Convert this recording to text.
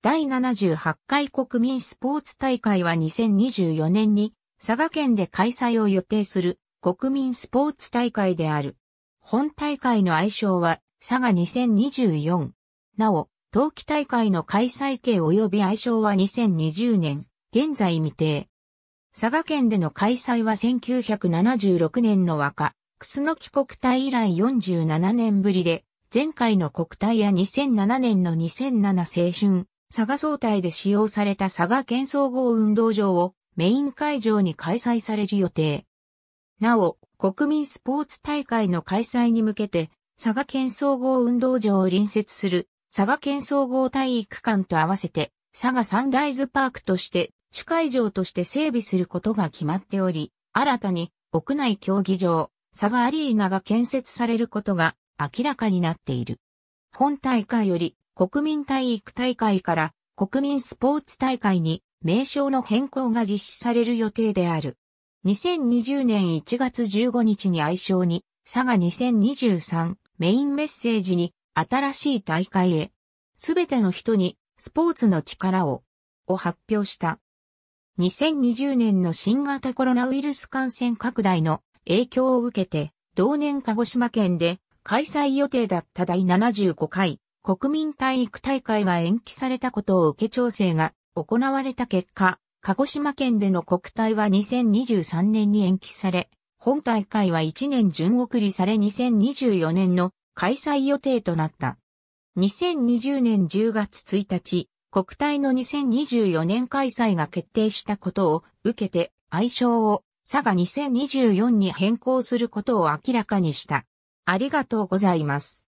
第78回国民スポーツ大会は2024年に佐賀県で開催を予定する国民スポーツ大会である。本大会の愛称はSAGA2024。なお、冬季大会の開催形及び愛称は2020年、現在未定。佐賀県での開催は1976年の若、楠国体以来47年ぶりで、前回の国体や2007年の2007青春、佐賀総体で使用された佐賀県総合運動場をメイン会場に開催される予定。なお、国民スポーツ大会の開催に向けて、佐賀県総合運動場を隣接する佐賀県総合体育館と合わせて、佐賀サンライズパークとして、主会場として整備することが決まっており、新たに屋内競技場、佐賀アリーナが建設されることが明らかになっている。本大会より国民体育大会から国民スポーツ大会に名称の変更が実施される予定である。2020年1月15日に愛称にSAGA2023メインメッセージに新しい大会へ、すべての人にスポーツの力を発表した。2020年の新型コロナウイルス感染拡大の影響を受けて、同年鹿児島県で開催予定だった第75回国民体育大会が延期されたことを受け調整が行われた結果、鹿児島県での国体は2023年に延期され、本大会は1年順送りされ2024年の開催予定となった。2020年10月1日、国体の2024年開催が決定したことを受けて、愛称をSAGA2024に変更することを明らかにした。ありがとうございます。